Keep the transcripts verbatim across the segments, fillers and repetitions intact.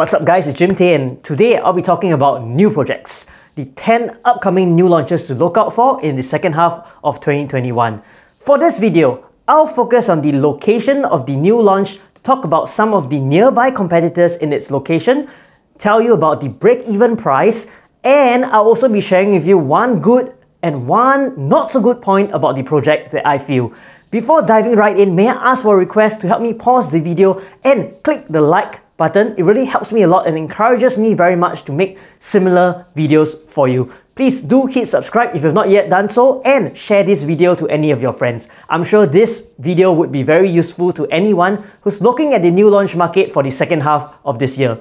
What's up guys, it's Jim Tay and today I'll be talking about new projects, the ten upcoming new launches to look out for in the second half of twenty twenty-one. For this video, I'll focus on the location of the new launch, talk about some of the nearby competitors in its location, tell you about the break-even price, and I'll also be sharing with you one good and one not so good point about the project that I feel. Before diving right in, may I ask for a request to help me pause the video and click the like button. It really helps me a lot and encourages me very much to make similar videos for you. Please do hit subscribe if you have not yet done so and share this video to any of your friends. I'm sure this video would be very useful to anyone who's looking at the new launch market for the second half of this year.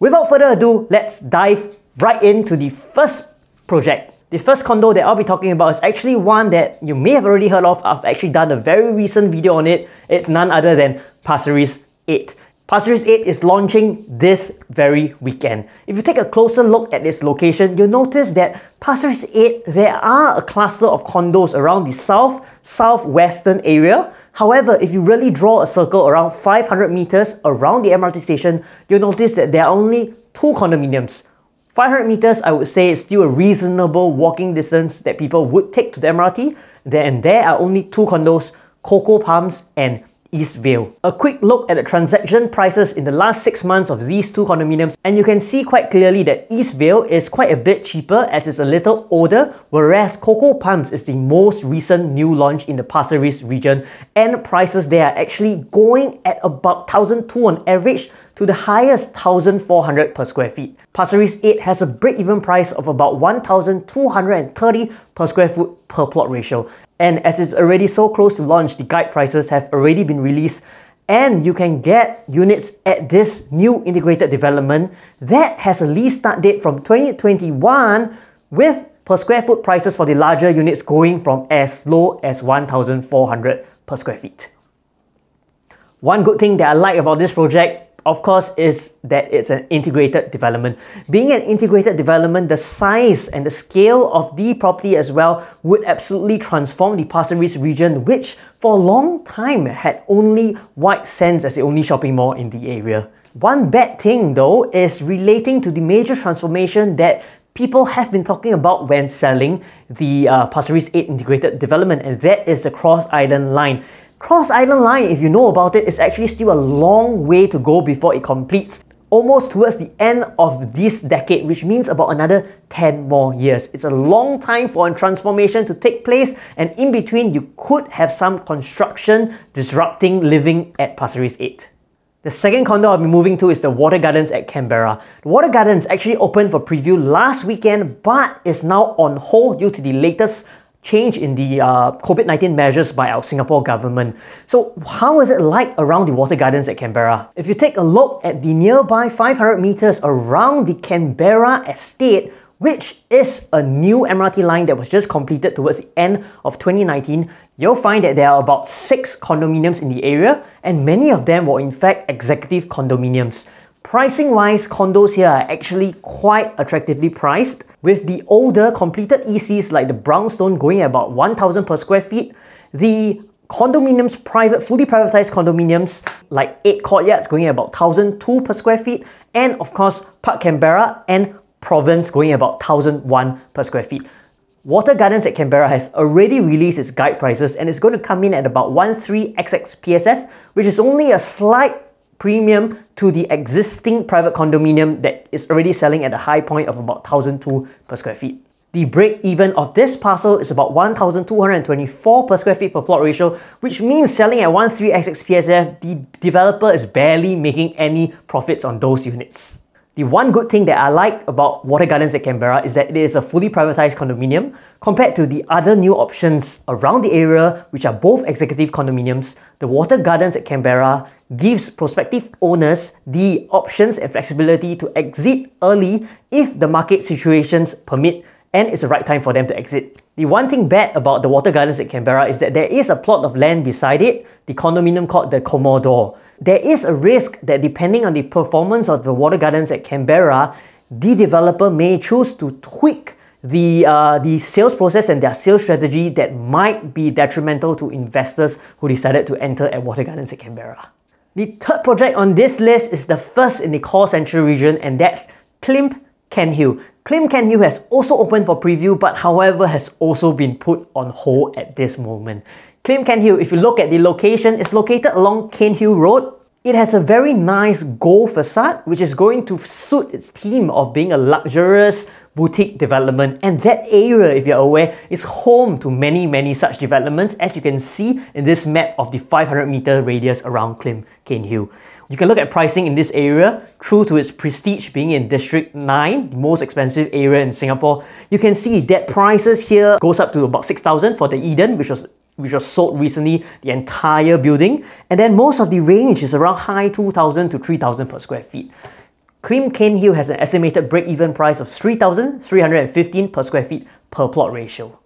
Without further ado, let's dive right into the first project. The first condo that I'll be talking about is actually one that you may have already heard of. I've actually done a very recent video on it. It's none other than Pasir Ris eight. Pasir Ris eight is launching this very weekend. If you take a closer look at its location, you'll notice that Pasir Ris eight, there are a cluster of condos around the south-southwestern area. However, if you really draw a circle around five hundred meters around the M R T station, you'll notice that there are only two condominiums. five hundred meters, I would say, is still a reasonable walking distance that people would take to the M R T. Then there are only two condos, Coco Palms and East Vale. A quick look at the transaction prices in the last six months of these two condominiums, and you can see quite clearly that East Vale is quite a bit cheaper as it's a little older, whereas Coco Palms is the most recent new launch in the Pasir Ris region, and prices there are actually going at about one thousand two on average to the highest one thousand four hundred per square feet. Pasir Ris eight has a break-even price of about one thousand two hundred thirty per square foot per plot ratio. And as it's already so close to launch, the guide prices have already been released and you can get units at this new integrated development that has a lease start date from twenty twenty-one with per square foot prices for the larger units going from as low as one thousand four hundred per square feet. One good thing that I like about this project, of course, is that it's an integrated development. Being an integrated development, the size and the scale of the property as well would absolutely transform the Pasir Ris region, which for a long time had only White Sands as the only shopping mall in the area. One bad thing though is relating to the major transformation that people have been talking about when selling the uh, Pasir Ris eight integrated development, and that is the Cross Island Line. Cross Island Line, if you know about it, is actually still a long way to go before it completes, almost towards the end of this decade, which means about another ten more years. It's a long time for a transformation to take place, and in between, you could have some construction disrupting living at Pasir Ris eight. The second condo I'll be moving to is the Water Gardens at Canberra. The Water Gardens actually opened for preview last weekend, but is now on hold due to the latest change in the uh, COVID nineteen measures by our Singapore government. So how is it like around the Water Gardens at Canberra? If you take a look at the nearby five hundred meters around the Canberra estate, which is a new M R T line that was just completed towards the end of twenty nineteen, you'll find that there are about six condominiums in the area, and many of them were in fact executive condominiums. Pricing-wise, condos here are actually quite attractively priced, with the older completed E Cs like the Brownstone going at about one thousand per square feet, the condominiums, private, fully privatized condominiums like eight Courtyards going at about one thousand two per square feet, and of course Parc Canberra and Province going at about one thousand one per square feet. Water Gardens at Canberra has already released its guide prices and it's going to come in at about one point three X X P S F, which is only a slight premium to the existing private condominium that is already selling at a high point of about one thousand two per square feet. The break-even of this parcel is about one thousand two hundred twenty-four per square feet per plot ratio, which means selling at one point three X X P S F, the developer is barely making any profits on those units. The one good thing that I like about Water Gardens at Canberra is that it is a fully privatised condominium compared to the other new options around the area, which are both executive condominiums. The Water Gardens at Canberra gives prospective owners the options and flexibility to exit early if the market situations permit and it's the right time for them to exit. The one thing bad about the Water Gardens at Canberra is that there is a plot of land beside it, the condominium called the Commodore. There is a risk that depending on the performance of the Water Gardens at Canberra, the developer may choose to tweak the uh, the sales process and their sales strategy that might be detrimental to investors who decided to enter at Water Gardens at Canberra. The third project on this list is the first in the core central region, and that's Klimt Cairnhill. Klimt Cairnhill has also opened for preview, but however has also been put on hold at this moment. Klimt Cairnhill, if you look at the location, is located along Cairnhill Road. It has a very nice gold facade, which is going to suit its theme of being a luxurious boutique development. And that area, if you're aware, is home to many, many such developments, as you can see in this map of the five hundred meter radius around Klimt Cairnhill. You can look at pricing in this area, true to its prestige being in District nine, the most expensive area in Singapore. You can see that prices here goes up to about six thousand for the Eden, which was which was sold recently, the entire building. And then most of the range is around high two thousand to three thousand per square feet. Klimt Cairnhill has an estimated break-even price of three thousand three hundred fifteen per square feet per plot ratio.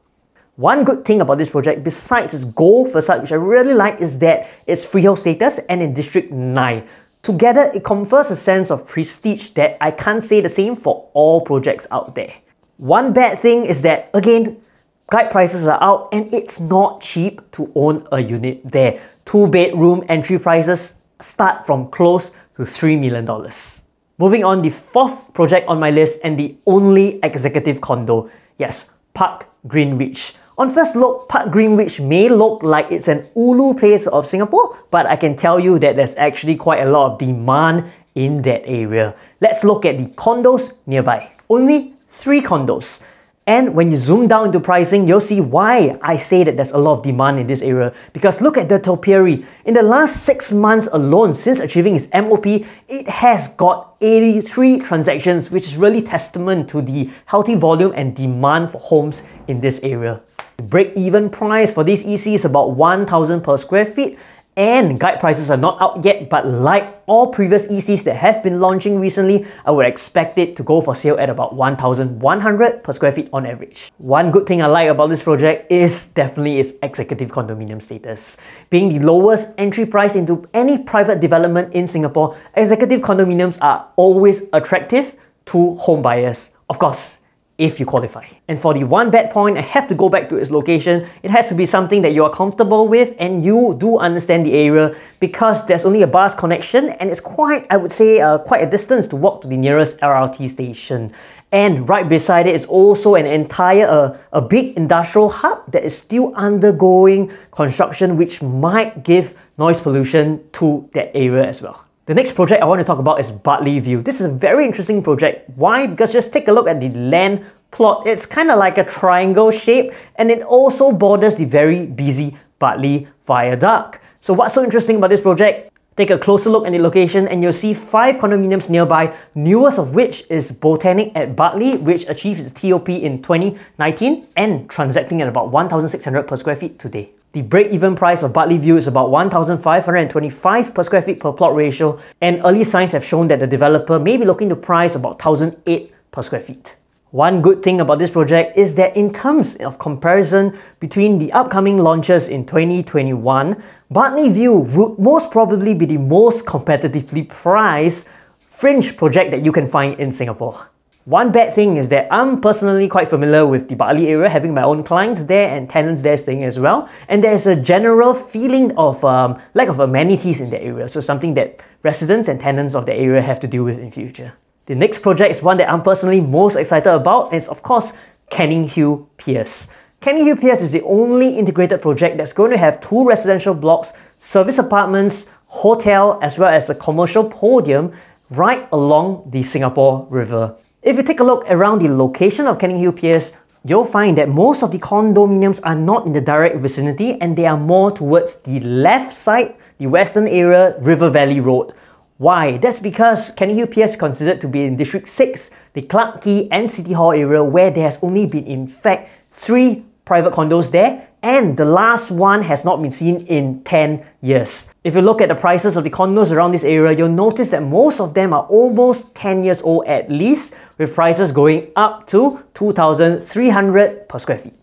One good thing about this project, besides its gold facade, which I really like, is that its freehold status and in District nine. Together, it confers a sense of prestige that I can't say the same for all projects out there. One bad thing is that, again, guide prices are out and it's not cheap to own a unit there. Two bedroom entry prices start from close to three million dollars. Moving on, the fourth project on my list and the only executive condo. Yes, Parc Greenwich. On first look, Parc Greenwich may look like it's an ulu place of Singapore, but I can tell you that there's actually quite a lot of demand in that area. Let's look at the condos nearby. Only three condos. And when you zoom down into pricing, you'll see why I say that there's a lot of demand in this area. Because look at the Topiary. In the last six months alone, since achieving its M O P, it has got eighty-three transactions, which is really testament to the healthy volume and demand for homes in this area. The break-even price for this E C is about one thousand per square feet. And guide prices are not out yet, but like all previous E Cs that have been launching recently, I would expect it to go for sale at about one thousand one hundred per square feet on average. One good thing I like about this project is definitely its executive condominium status. Being the lowest entry price into any private development in Singapore, executive condominiums are always attractive to home buyers. Of course, if you qualify. And for the one bad point, I have to go back to its location. It has to be something that you are comfortable with and you do understand the area, because there's only a bus connection and it's quite, I would say, uh, quite a distance to walk to the nearest R R T station. And right beside it is also an entire, uh, a big industrial hub that is still undergoing construction, which might give noise pollution to that area as well. The next project I want to talk about is Bartley View. This is a very interesting project. Why? Because just take a look at the land plot. It's kind of like a triangle shape and it also borders the very busy Bartley Viaduct. So what's so interesting about this project? Take a closer look at the location and you'll see five condominiums nearby, newest of which is Botanic at Bartley, which achieves its T O P in twenty nineteen and transacting at about one thousand six hundred per square feet today. The break-even price of Bartley View is about one thousand five hundred twenty-five per square feet per plot ratio, and early signs have shown that the developer may be looking to price about one thousand eight per square feet. One good thing about this project is that in terms of comparison between the upcoming launches in twenty twenty-one, Bartley View would most probably be the most competitively priced fringe project that you can find in Singapore. One bad thing is that I'm personally quite familiar with the Bartley area, having my own clients there and tenants there staying as well. And there's a general feeling of um, lack of amenities in the area. So something that residents and tenants of the area have to deal with in future. The next project is one that I'm personally most excited about. And it's of course Canninghill Piers. Canninghill Piers is the only integrated project that's going to have two residential blocks, service apartments, hotel, as well as a commercial podium right along the Singapore River. If you take a look around the location of Canninghill Piers, you'll find that most of the condominiums are not in the direct vicinity and they are more towards the left side, the western area, River Valley Road. Why? That's because Canninghill Piers is considered to be in District six, the Clarke Quay and City Hall area, where there has only been in fact three private condos there, and the last one has not been seen in ten years. If you look at the prices of the condos around this area, you'll notice that most of them are almost ten years old at least, with prices going up to two thousand three hundred per square feet.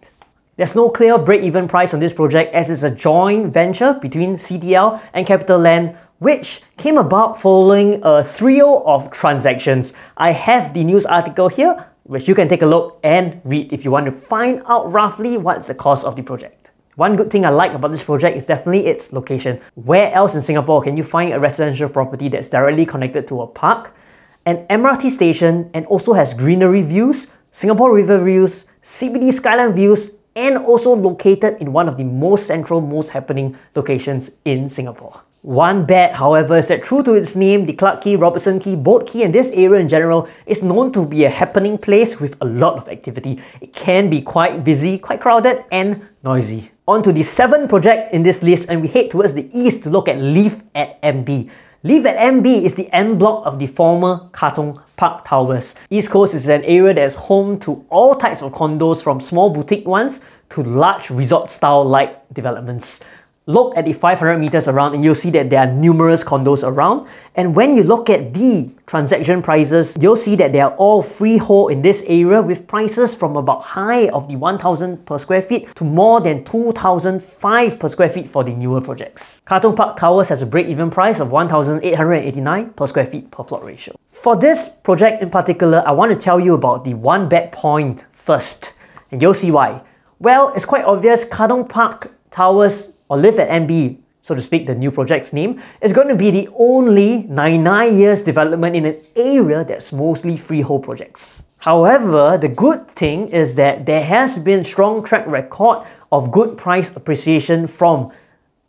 There's no clear break-even price on this project, as it's a joint venture between C D L and CapitaLand, which came about following a trio of transactions. I have the news article here, which you can take a look and read if you want to find out roughly what's the cost of the project. One good thing I like about this project is definitely its location. Where else in Singapore can you find a residential property that's directly connected to a park, an M R T station, and also has greenery views, Singapore River views, C B D skyline views, and also located in one of the most central, most happening locations in Singapore. One bad, however, is that true to its name, the Clarke Quay, Robertson Quay, Boat Quay, and this area in general is known to be a happening place with a lot of activity. It can be quite busy, quite crowded, and noisy. On to the seventh project in this list, and we head towards the east to look at Leaf at M B. Leaf at M B is the M block of the former Katong Park Towers. East Coast is an area that is home to all types of condos, from small boutique ones to large resort-style-like developments. Look at the five hundred meters around and you'll see that there are numerous condos around, and when you look at the transaction prices, you'll see that they are all freehold in this area, with prices from about high of the one thousand per square feet to more than two thousand five per square feet for the newer projects. Katong Park Towers has a break-even price of one thousand eight hundred eighty-nine per square feet per plot ratio. For this project in particular, I want to tell you about the one bad point first, and you'll see why. Well, it's quite obvious. Katong Park Towers, or Leaf at M B, so to speak, the new project's name, is going to be the only ninety-nine years development in an area that's mostly freehold projects. However, the good thing is that there has been strong track record of good price appreciation from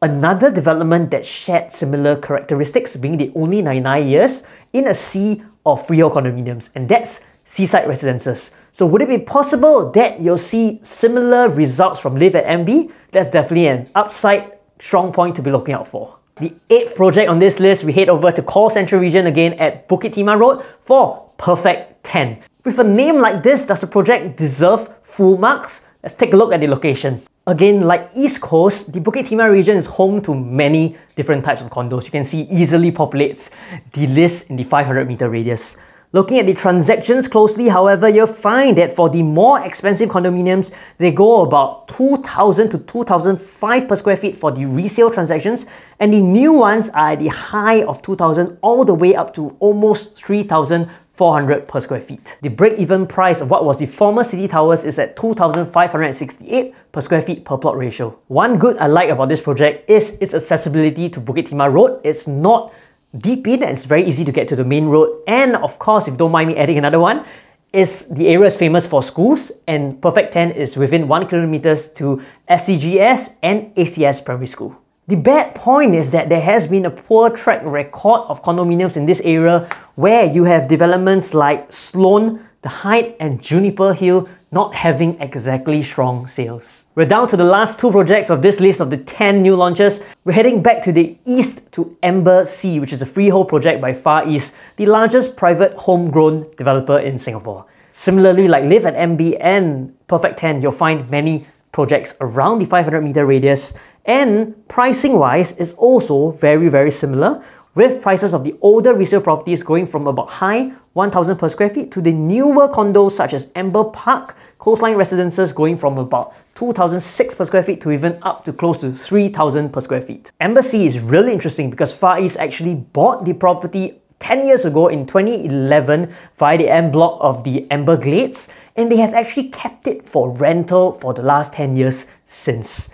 another development that shared similar characteristics, being the only ninety-nine years in a sea of freehold condominiums, and that's Seaside Residences. So would it be possible that you'll see similar results from Live at M B? That's definitely an upside strong point to be looking out for. The eighth project on this list, we head over to Core Central Region again at Bukit Timah Road for Perfect ten. With a name like this, does the project deserve full marks? Let's take a look at the location. Again, like East Coast, the Bukit Timah region is home to many different types of condos. You can see easily populates the list in the five hundred meter radius. Looking at the transactions closely, however, you'll find that for the more expensive condominiums, they go about two thousand to two thousand five per square feet for the resale transactions, and the new ones are at the high of two thousand all the way up to almost three thousand four hundred per square feet. The break-even price of what was the former City Towers is at two thousand five hundred sixty-eight per square feet per plot ratio. One good I like about this project is its accessibility to Bukit Timah Road. It's not deep in and it's very easy to get to the main road, and of course, if you don't mind me adding another one, is the area is famous for schools, and Perfect ten is within one kilometer to S C G S and A C S Primary School. The bad point is that there has been a poor track record of condominiums in this area, where you have developments like Sloane, The Hyde, and Juniper Hill not having exactly strong sales. We're down to the last two projects of this list of the ten new launches. We're heading back to the east to Amber Sea, which is a freehold project by Far East, the largest private homegrown developer in Singapore. Similarly, like Live at M B and Perfect ten, you'll find many projects around the five hundred meter radius, and pricing-wise is also very, very similar, with prices of the older resale properties going from about high one thousand per square feet to the newer condos such as Amber Park, Coastline Residences going from about two thousand six per square feet to even up to close to three thousand per square feet. Amber Sea is really interesting because Far East actually bought the property ten years ago in twenty eleven via the M block of the Amber Glades, and they have actually kept it for rental for the last ten years since.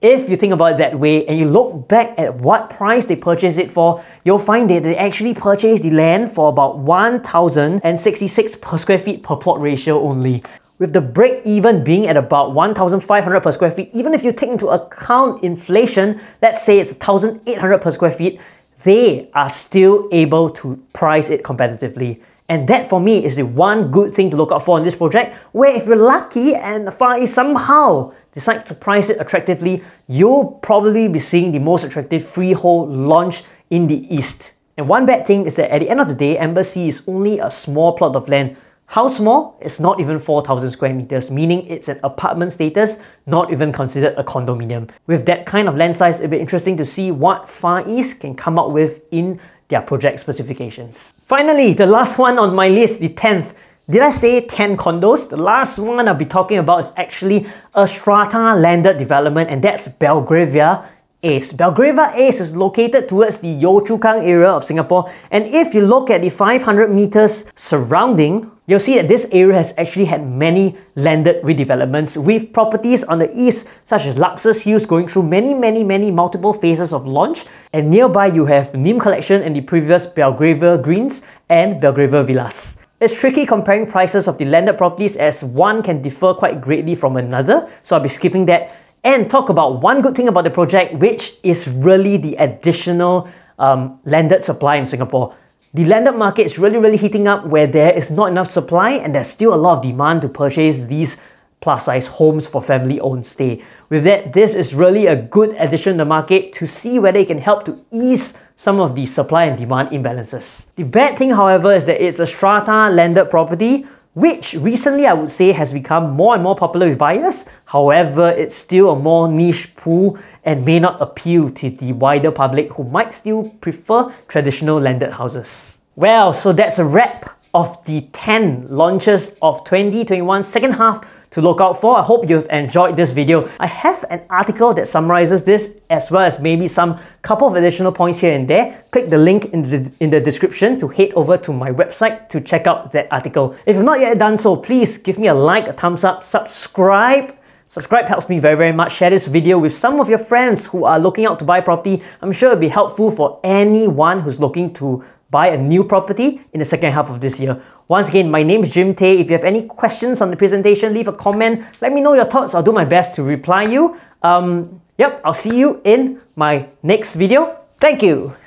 If you think about it that way and you look back at what price they purchased it for, you'll find that they actually purchased the land for about one thousand sixty-six per square feet per plot ratio only, with the break-even being at about one thousand five hundred per square feet. Even if you take into account inflation, let's say it's one thousand eight hundred per square feet, they are still able to price it competitively. And that for me is the one good thing to look out for in this project, where if you're lucky and Far East somehow decides to price it attractively, you'll probably be seeing the most attractive freehold launch in the east. And one bad thing is that at the end of the day, Amber Sea is only a small plot of land. How small? It's not even four thousand square meters, meaning it's an apartment status, not even considered a condominium. With that kind of land size, it'd be interesting to see what Far East can come up with in their project specifications. Finally, the last one on my list, the tenth. Did I say ten condos? The last one I'll be talking about is actually a strata landed development, and that's Belgravia Ace. Belgravia Ace is located towards the Yio Chu Kang area of Singapore, and if you look at the five hundred meters surrounding, you'll see that this area has actually had many landed redevelopments with properties on the east such as Luxus Hughes going through many many many multiple phases of launch, and nearby you have Nim Collection and the previous Belgravia Greens and Belgravia Villas. It's tricky comparing prices of the landed properties as one can differ quite greatly from another, so I'll be skipping that and talk about one good thing about the project, which is really the additional um, landed supply in Singapore. The landed market is really, really heating up where there is not enough supply and there's still a lot of demand to purchase these plus-size homes for family-owned stay. With that, this is really a good addition to the market to see whether it can help to ease some of the supply and demand imbalances. The bad thing, however, is that it's a strata landed property, which recently I would say has become more and more popular with buyers. However, it's still a more niche pool and may not appeal to the wider public who might still prefer traditional landed houses. Well, so that's a wrap of the ten launches of twenty twenty-one second half to look out for. I hope you've enjoyed this video. I have an article that summarizes this as well as maybe some couple of additional points here and there. Click the link in the, in the description to head over to my website to check out that article. If you've not yet done so, please give me a like, a thumbs up, subscribe. Subscribe helps me very, very much. Share this video with some of your friends who are looking out to buy property. I'm sure it'll be helpful for anyone who's looking to buy a new property in the second half of this year. Once again, my name is Jim Tay. If you have any questions on the presentation, leave a comment. Let me know your thoughts. I'll do my best to reply you. Um, yep, I'll see you in my next video. Thank you.